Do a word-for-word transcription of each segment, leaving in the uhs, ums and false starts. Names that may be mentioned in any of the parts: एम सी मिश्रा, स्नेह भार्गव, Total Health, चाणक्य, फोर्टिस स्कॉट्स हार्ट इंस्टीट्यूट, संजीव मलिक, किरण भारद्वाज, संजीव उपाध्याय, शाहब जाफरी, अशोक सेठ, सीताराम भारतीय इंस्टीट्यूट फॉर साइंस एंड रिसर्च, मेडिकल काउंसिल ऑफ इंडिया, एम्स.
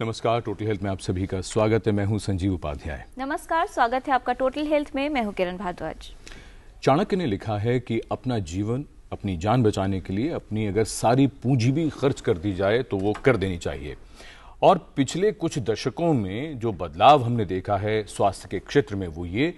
नमस्कार, total health में आप सभी का स्वागत है। मैं हूं संजीव उपाध्याय। नमस्कार, स्वागत है आपका टोटल हेल्थ में। मैं हूं किरण भारद्वाज। चाणक्य ने लिखा है कि अपना जीवन, अपनी जान बचाने के लिए अपनी अगर सारी पूंजी भी खर्च कर दी जाए तो वो कर देनी चाहिए। और पिछले कुछ दशकों में जो बदलाव हमने देखा है स्वास्थ्य के क्षेत्र में, वो ये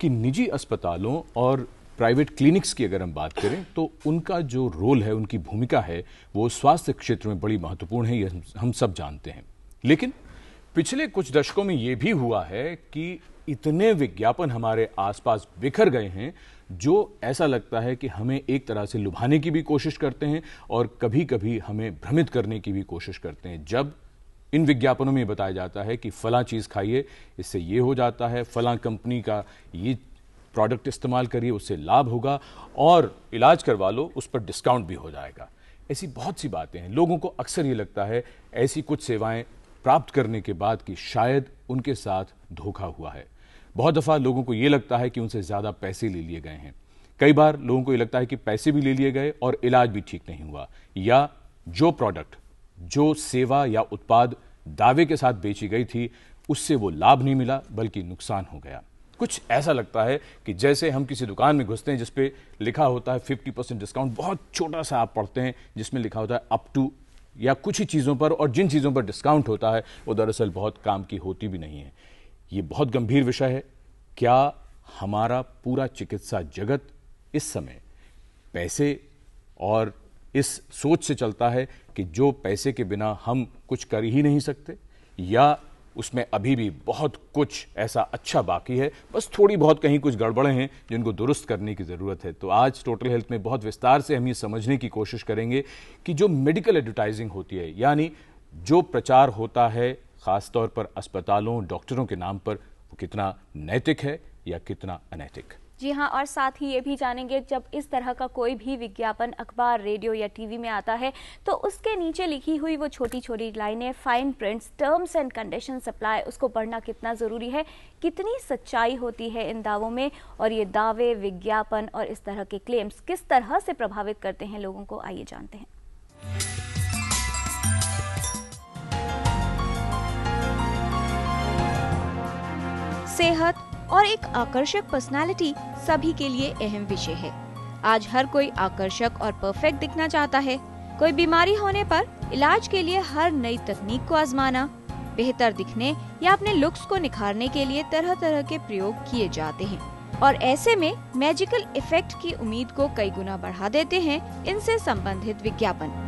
कि निजी अस्पतालों और प्राइवेट क्लिनिक्स की अगर हम बात करें तो उनका जो रोल है, उनकी भूमिका है, वो स्वास्थ्य क्षेत्र में बड़ी महत्वपूर्ण है, ये हम सब जानते हैं। लेकिन पिछले कुछ दशकों में ये भी हुआ है कि इतने विज्ञापन हमारे आसपास बिखर गए हैं जो ऐसा लगता है कि हमें एक तरह से लुभाने की भी कोशिश करते हैं और कभी कभी हमें भ्रमित करने की भी कोशिश करते हैं। जब इन विज्ञापनों में बताया जाता है कि फला चीज़ खाइए, इससे ये हो जाता है, फला कंपनी का ये प्रोडक्ट इस्तेमाल करिए, उससे लाभ होगा, और इलाज करवा लो, उस पर डिस्काउंट भी हो जाएगा। ऐसी बहुत सी बातें हैं। लोगों को अक्सर ये लगता है ऐसी कुछ सेवाएं प्राप्त करने के बाद कि शायद उनके साथ धोखा हुआ है। बहुत दफ़ा लोगों को ये लगता है कि उनसे ज़्यादा पैसे ले लिए गए हैं। कई बार लोगों को ये लगता है कि पैसे भी ले लिए गए और इलाज भी ठीक नहीं हुआ, या जो प्रोडक्ट, जो सेवा या उत्पाद दावे के साथ बेची गई थी उससे वो लाभ नहीं मिला बल्कि नुकसान हो गया। कुछ ऐसा लगता है कि जैसे हम किसी दुकान में घुसते हैं जिस पे लिखा होता है पचास परसेंट डिस्काउंट, बहुत छोटा सा आप पढ़ते हैं जिसमें लिखा होता है अप टू या कुछ ही चीज़ों पर, और जिन चीज़ों पर डिस्काउंट होता है वो दरअसल बहुत काम की होती भी नहीं है। ये बहुत गंभीर विषय है। क्या हमारा पूरा चिकित्सा जगत इस समय पैसे और इस सोच से चलता है कि जो पैसे के बिना हम कुछ कर ही नहीं सकते, या उसमें अभी भी बहुत कुछ ऐसा अच्छा बाकी है, बस थोड़ी बहुत कहीं कुछ गड़बड़ें हैं जिनको दुरुस्त करने की ज़रूरत है? तो आज टोटल हेल्थ में बहुत विस्तार से हम ये समझने की कोशिश करेंगे कि जो मेडिकल एडवर्टाइजिंग होती है, यानी जो प्रचार होता है ख़ासतौर पर अस्पतालों, डॉक्टरों के नाम पर, वो कितना नैतिक है या कितना अनैतिक। जी हाँ, और साथ ही ये भी जानेंगे जब इस तरह का कोई भी विज्ञापन अखबार, रेडियो या टीवी में आता है तो उसके नीचे लिखी हुई वो छोटी छोटी लाइनें, fine prints, terms and condition supply, उसको पढ़ना कितना ज़रूरी है, कितनी सच्चाई होती है इन दावों में, और ये दावे, विज्ञापन और इस तरह के क्लेम्स किस तरह से प्रभावित करते हैं लोगों को, आइए जानते हैं। सेहत और एक आकर्षक पर्सनालिटी सभी के लिए अहम विषय है। आज हर कोई आकर्षक और परफेक्ट दिखना चाहता है। कोई बीमारी होने पर इलाज के लिए हर नई तकनीक को आजमाना, बेहतर दिखने या अपने लुक्स को निखारने के लिए तरह तरह के प्रयोग किए जाते हैं, और ऐसे में मैजिकल इफेक्ट की उम्मीद को कई गुना बढ़ा देते हैं इनसे संबंधित विज्ञापन।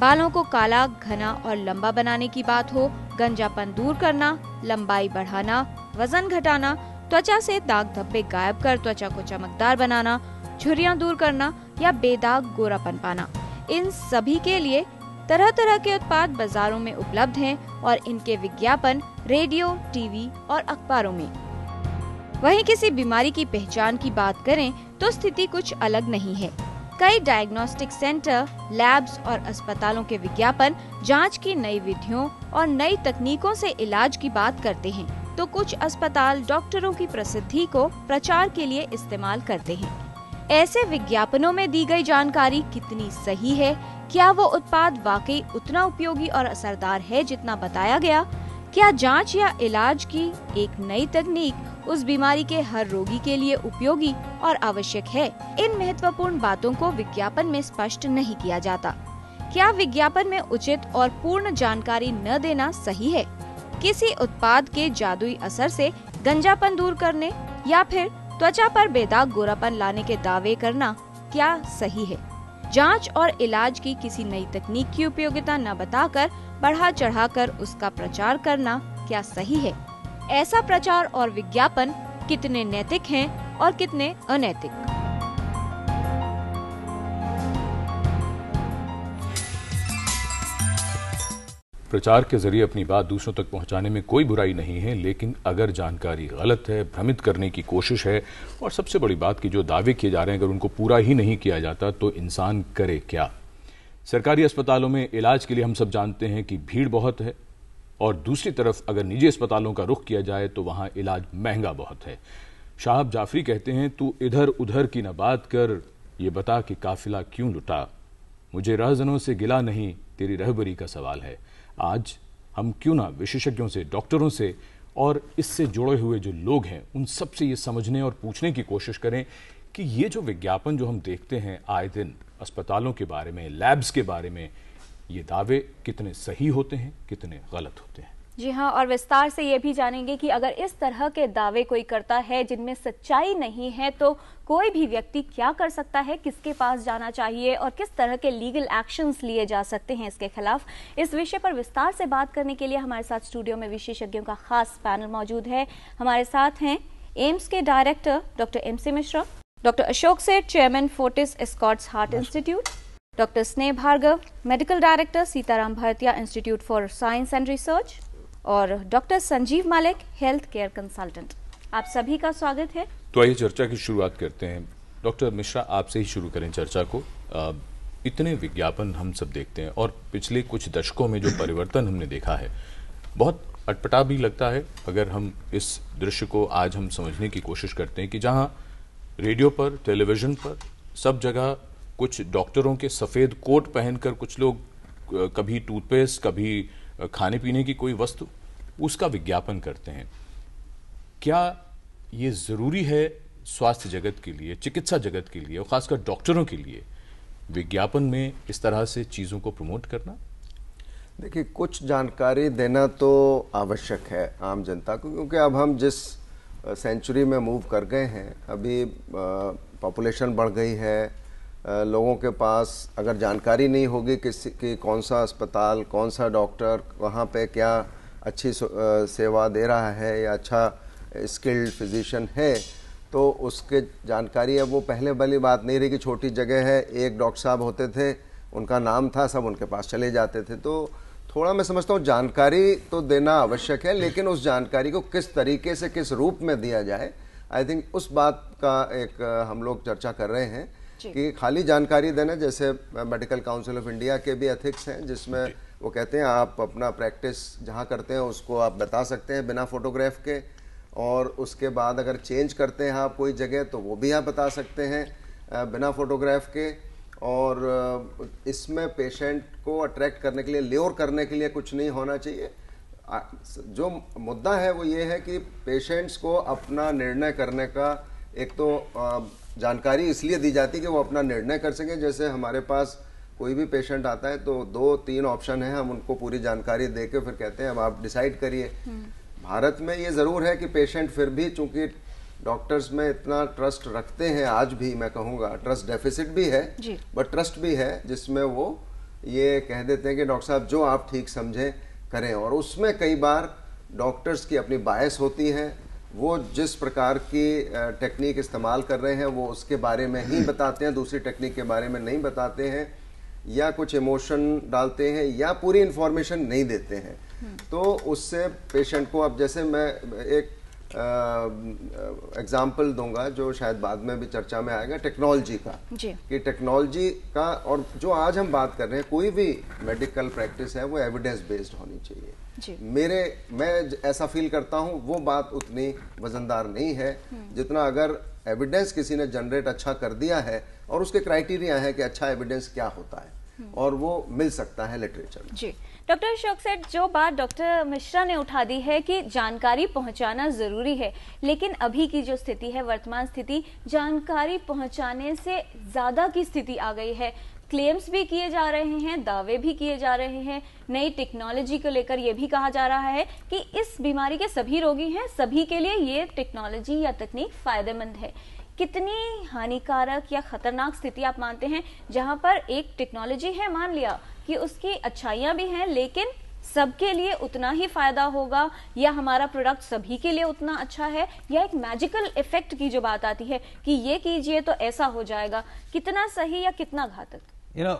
बालों को काला, घना और लंबा बनाने की बात हो, गंजापन दूर करना, लंबाई बढ़ाना, वजन घटाना, त्वचा से दाग धब्बे गायब कर त्वचा को चमकदार बनाना, झुर्रियां दूर करना या बेदाग गोरापन पाना, इन सभी के लिए तरह तरह के उत्पाद बाजारों में उपलब्ध हैं और इनके विज्ञापन रेडियो, टीवी और अखबारों में। वहीं किसी बीमारी की पहचान की बात करें तो स्थिति कुछ अलग नहीं है। कई डायग्नोस्टिक सेंटर, लैब्स और अस्पतालों के विज्ञापन जांच की नई विधियों और नई तकनीकों से इलाज की बात करते हैं, तो कुछ अस्पताल डॉक्टरों की प्रसिद्धि को प्रचार के लिए इस्तेमाल करते हैं। ऐसे विज्ञापनों में दी गई जानकारी कितनी सही है? क्या वो उत्पाद वाकई उतना उपयोगी और असरदार है जितना बताया गया? क्या जाँच या इलाज की एक नई तकनीक उस बीमारी के हर रोगी के लिए उपयोगी और आवश्यक है? इन महत्वपूर्ण बातों को विज्ञापन में स्पष्ट नहीं किया जाता। क्या विज्ञापन में उचित और पूर्ण जानकारी न देना सही है? किसी उत्पाद के जादुई असर से गंजापन दूर करने या फिर त्वचा पर बेदाग गोरापन लाने के दावे करना क्या सही है? जांच और इलाज की किसी नई तकनीक की उपयोगिता न बताकर बढ़ा चढ़ाकर उसका प्रचार करना क्या सही है? ऐसा प्रचार और विज्ञापन कितने नैतिक हैं और कितने अनैतिक? प्रचार के जरिए अपनी बात दूसरों तक पहुंचाने में कोई बुराई नहीं है, लेकिन अगर जानकारी गलत है, भ्रमित करने की कोशिश है, और सबसे बड़ी बात कि जो दावे किए जा रहे हैं अगर उनको पूरा ही नहीं किया जाता तो इंसान करे क्या? सरकारी अस्पतालों में इलाज के लिए हम सब जानते हैं कि भीड़ बहुत है, और दूसरी तरफ अगर निजी अस्पतालों का रुख किया जाए तो वहाँ इलाज महंगा बहुत है। शाहब जाफरी कहते हैं, तू इधर उधर की न बात कर, ये बता कि काफिला क्यों लुटा। मुझे रहजनों से गिला नहीं, तेरी रहबरी का सवाल है। आज हम क्यों ना विशेषज्ञों से, डॉक्टरों से और इससे जुड़े हुए जो लोग हैं उन सब से ये समझने और पूछने की कोशिश करें कि ये जो विज्ञापन जो हम देखते हैं आए दिन अस्पतालों के बारे में, लैब्स के बारे में, ये दावे कितने सही होते हैं, कितने गलत होते हैं। जी हाँ, और विस्तार से ये भी जानेंगे कि अगर इस तरह के दावे कोई करता है जिनमें सच्चाई नहीं है तो कोई भी व्यक्ति क्या कर सकता है, किसके पास जाना चाहिए और किस तरह के लीगल एक्शंस लिए जा सकते हैं इसके खिलाफ। इस विषय पर विस्तार से बात करने के लिए हमारे साथ स्टूडियो में विशेषज्ञों का खास पैनल मौजूद है। हमारे साथ हैं एम्स के director doctor एम सी मिश्रा, doctor अशोक सेठ chairman फोर्टिस स्कॉट्स हार्ट इंस्टीट्यूट, doctor स्नेह भार्गव medical director सीताराम भारतीय इंस्टीट्यूट फॉर साइंस एंड रिसर्च और doctor संजीव मलिक health care consultant. आप सभी का स्वागत है। तो आइए चर्चा की शुरुआत करते हैं। डॉक्टर मिश्रा, आपसे ही शुरू करें चर्चा को। इतने विज्ञापन हम सब देखते हैं और पिछले कुछ दशकों में जो परिवर्तन हमने देखा है बहुत अटपटा भी लगता है अगर हम इस दृश्य को आज हम समझने की कोशिश करते हैं कि जहाँ रेडियो पर, टेलीविजन पर, सब जगह कुछ डॉक्टरों के सफ़ेद कोट पहनकर कुछ लोग कभी टूथपेस्ट, कभी खाने पीने की कोई वस्तु, उसका विज्ञापन करते हैं। क्या ये ज़रूरी है स्वास्थ्य जगत के लिए, चिकित्सा जगत के लिए और ख़ासकर डॉक्टरों के लिए विज्ञापन में इस तरह से चीज़ों को प्रमोट करना? देखिए, कुछ जानकारी देना तो आवश्यक है आम जनता को, क्योंकि अब हम जिस सेंचुरी में मूव कर गए हैं, अभी पॉपुलेशन बढ़ गई है, लोगों के पास अगर जानकारी नहीं होगी किसी कि कौन सा अस्पताल, कौन सा डॉक्टर वहाँ पे क्या अच्छी सेवा दे रहा है या अच्छा स्किल्ड फिजिशियन है, तो उसके जानकारी अब वो पहले वाली बात नहीं रही कि छोटी जगह है, एक डॉक्टर साहब होते थे, उनका नाम था, सब उनके पास चले जाते थे। तो थोड़ा मैं समझता हूँ जानकारी तो देना आवश्यक है, लेकिन उस जानकारी को किस तरीके से, किस रूप में दिया जाए, आई थिंक उस बात का एक हम लोग चर्चा कर रहे हैं कि खाली जानकारी देना, जैसे मेडिकल काउंसिल ऑफ इंडिया के भी एथिक्स हैं जिसमें वो कहते हैं आप अपना प्रैक्टिस जहाँ करते हैं उसको आप बता सकते हैं बिना फोटोग्राफ के, और उसके बाद अगर चेंज करते हैं आप कोई जगह तो वो भी आप बता सकते हैं बिना फोटोग्राफ के। और इसमें पेशेंट को अट्रैक्ट करने के लिए, ल्योर करने के लिए कुछ नहीं होना चाहिए। जो मुद्दा है वो ये है कि पेशेंट्स को अपना निर्णय करने का एक तो जानकारी इसलिए दी जाती है कि वो अपना निर्णय कर सकें। जैसे हमारे पास कोई भी पेशेंट आता है तो दो तीन ऑप्शन हैं, हम उनको पूरी जानकारी दे के फिर कहते हैं अब आप डिसाइड करिए। भारत में ये ज़रूर है कि पेशेंट फिर भी, चूंकि डॉक्टर्स में इतना ट्रस्ट रखते हैं, आज भी मैं कहूँगा ट्रस्ट डेफिसिट भी है बट ट्रस्ट भी है, जिसमें वो ये कह देते हैं कि डॉक्टर साहब जो आप ठीक समझें करें। और उसमें कई बार डॉक्टर्स की अपनी बायस होती है, वो जिस प्रकार की टेक्निक इस्तेमाल कर रहे हैं वो उसके बारे में ही बताते हैं, दूसरी टेक्निक के बारे में नहीं बताते हैं, या कुछ इमोशन डालते हैं या पूरी इन्फॉर्मेशन नहीं देते हैं। तो उससे पेशेंट को, अब जैसे मैं एक एग्जाम्पल दूंगा जो शायद बाद में भी चर्चा में आएगा, टेक्नोलॉजी का, कि टेक्नोलॉजी का और जो आज हम बात कर रहे हैं, कोई भी मेडिकल प्रैक्टिस है वो एविडेंस बेस्ड होनी चाहिए। जी। मेरे मैं ऐसा फील करता हूँ वो बात उतनी वजनदार नहीं है जितना अगर एविडेंस किसी ने जनरेट अच्छा कर दिया है और उसके क्राइटेरिया है कि अच्छा एविडेंस क्या होता है और वो मिल सकता है लिटरेचर में। जी डॉक्टर अशोक सेठ, जो बात डॉक्टर मिश्रा ने उठा दी है कि जानकारी पहुंचाना ज़रूरी है, लेकिन अभी की जो स्थिति है, वर्तमान स्थिति, जानकारी पहुंचाने से ज़्यादा की स्थिति आ गई है। क्लेम्स भी किए जा रहे हैं, दावे भी किए जा रहे हैं, नई टेक्नोलॉजी को लेकर यह भी कहा जा रहा है कि इस बीमारी के सभी रोगी हैं, सभी के लिए ये टेक्नोलॉजी या तकनीक फ़ायदेमंद है। कितनी हानिकारक या खतरनाक स्थिति आप मानते हैं जहां पर एक टेक्नोलॉजी है, मान लिया कि उसकी अच्छाइयां भी हैं, लेकिन सबके लिए उतना ही फायदा होगा, या हमारा प्रोडक्ट सभी के लिए उतना अच्छा है, या एक मैजिकल इफेक्ट की जो बात आती है कि ये कीजिए तो ऐसा हो जाएगा, कितना सही या कितना घातक? यू नो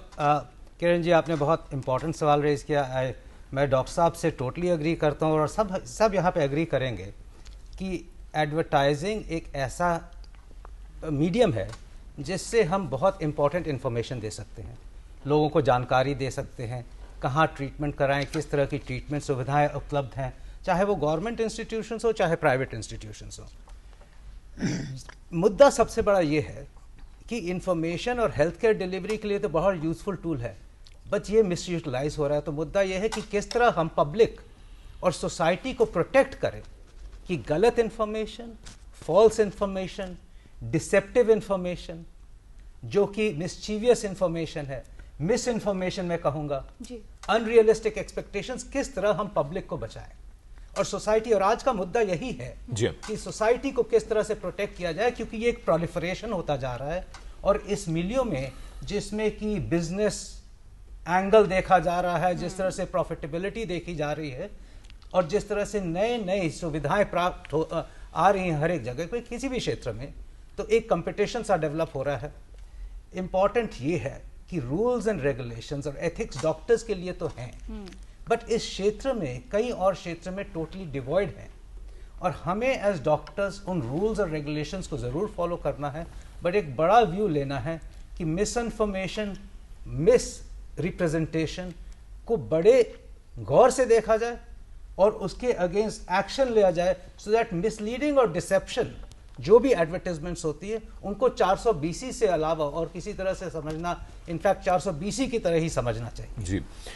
किरण जी, आपने बहुत इंपॉर्टेंट सवाल रेज किया। I, मैं डॉक्टर साहब से टोटली अग्री करता हूँ और सब सब यहाँ पर एग्री करेंगे कि एडवर्टाइजिंग एक ऐसा मीडियम है जिससे हम बहुत इम्पॉर्टेंट इन्फॉर्मेशन दे सकते हैं, लोगों को जानकारी दे सकते हैं, कहाँ ट्रीटमेंट कराएं, किस तरह की ट्रीटमेंट सुविधाएं उपलब्ध हैं, चाहे वो गवर्नमेंट इंस्टीट्यूशंस हो चाहे प्राइवेट इंस्टीट्यूशंस हो। मुद्दा सबसे बड़ा ये है कि इन्फॉर्मेशन और हेल्थ केयर डिलीवरी के लिए तो बहुत यूज़फुल टूल है, बट ये मिसयूटिलाइज हो रहा है। तो मुद्दा ये है कि किस तरह हम पब्लिक और सोसाइटी को प्रोटेक्ट करें कि गलत information, false information, deceptive information, जो कि मिसचीवियस इन्फॉर्मेशन है, मिस इन्फॉर्मेशन मैं कहूँगा, अनरियलिस्टिक एक्सपेक्टेशंस, किस तरह हम पब्लिक को बचाएं और सोसाइटी। और आज का मुद्दा यही है कि सोसाइटी को किस तरह से प्रोटेक्ट किया जाए, क्योंकि ये एक प्रोलिफरेशन होता जा रहा है और इस मिलियो में जिसमें कि बिजनेस एंगल देखा जा रहा है, जिस तरह से प्रॉफिटेबिलिटी देखी जा रही है और जिस तरह से नए नए सुविधाएं प्राप्त हो आ रही हैं हर एक जगह पर, किसी भी क्षेत्र में, तो एक कंपटीशन सा डेवलप हो रहा है। इम्पॉर्टेंट ये है कि रूल्स एंड रेगुलेशंस और एथिक्स डॉक्टर्स के लिए तो हैं, बट इस क्षेत्र में कई और क्षेत्र में टोटली डिवॉइड हैं और हमें एज डॉक्टर्स उन रूल्स और रेगुलेशंस को ज़रूर फॉलो करना है, बट एक बड़ा व्यू लेना है कि मिस इन्फॉर्मेशन, मिस रिप्रेजेंटेशन को बड़े गौर से देखा जाए और उसके अगेंस्ट एक्शन लिया जाए, सो दैट मिसलीडिंग और डिसेप्शन जो भी एडवर्टाइजमेंट्स होती है उनको चार सौ बीसी से अलावा और किसी तरह से समझना, इनफैक्ट चार सौ बीसी की तरह ही समझना चाहिए। जी।